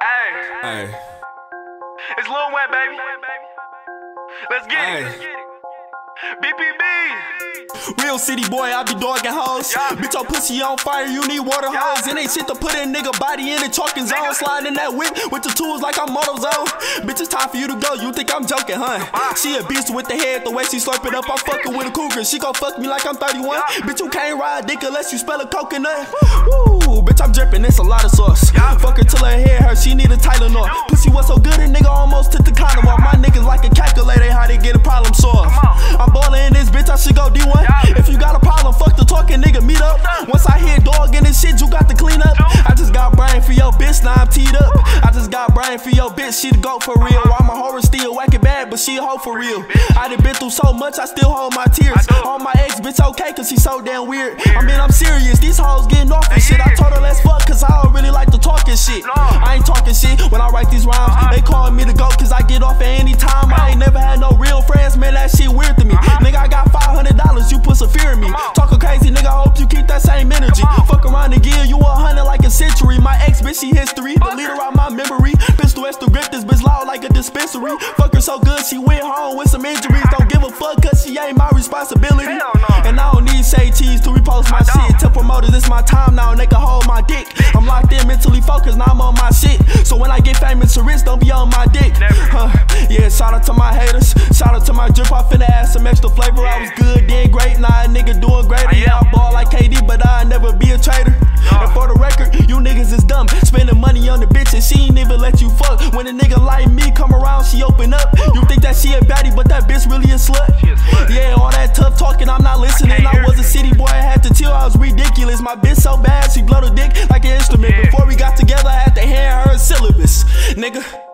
Hey, it's Lil Wayne, baby. Let's get it. Let's get it. BPB. Real city boy, I be dogging hoes. Bitch, your pussy on fire, you need water hose. It ain't shit to put a nigga body in the talking zone. Sliding that whip with the tools like I'm AutoZone. Bitch, it's time for you to go, you think I'm joking, huh? She a beast with the head, the way she slurping up. I'm fucking with a cougar, she gon' fuck me like I'm 31. Bitch, you can't ride dick unless you spell a coconut. Woo, bitch, I'm dripping, it's a lot of sauce. Fuck her till her hair hurt, she need a Tylenol. Pussy was so good, a nigga almost took the condom off. My niggas like a calculator, how they get a problem solved. I'm ballin' in this bitch, I should go D1. If you got a problem, fuck the talking, nigga, meet up. Once I hear dog in this shit, you got to clean up. I just got brain for your bitch, now I'm teed up. I just got brain for your bitch, she the goat for real. I'm a horror still whacking bad, but she a hoe for real. I done been through so much, I still hold my tears. All my ex, bitch, okay, cause she so damn weird. I mean, I'm serious, these hoes getting off and shit. I told her let's fuck, cause I don't really like the talking shit. I ain't talking shit when I write these rhymes. They call me the goat, cause I get off at any time. I ain't never had no real friends, man, that shit weird to me. Nigga, I got $500, you put some fear in me. Talkin' crazy, nigga, I hope you keep that same energy. Fuck around and give you 100 like a century. My ex, bitch, she history, delete her out my memory. Pistol extra grip, this bitch loud like a dispensary. Fuck her so good, she went home with some injuries. Don't give a fuck, cause she ain't my responsibility. And I don't need shade cheese to repost my shit. Tell promoters, it's my time now, and they can hold my dick. I'm locked in, mentally focused, now I'm on my shit. So when I get famous or rich, don't be on my dick. Yeah, shout out to my haters, shout out to my drip, I finna add some extra flavor. I was good, did great, now a nigga doing greater. Yeah, I ball like KD, but I'll never be a traitor. And for the record, you niggas is dumb, spending money on the bitch and she ain't even let you fuck. When a nigga like me come around, she open up. You think that she a baddie, but that bitch really a slut. Yeah, all that tough talking, I'm not listening. I was a city boy, I had to chill, I was ridiculous. My bitch so bad, she blow the dick like an instrument. Before we got together, I had to hand her a syllabus, nigga.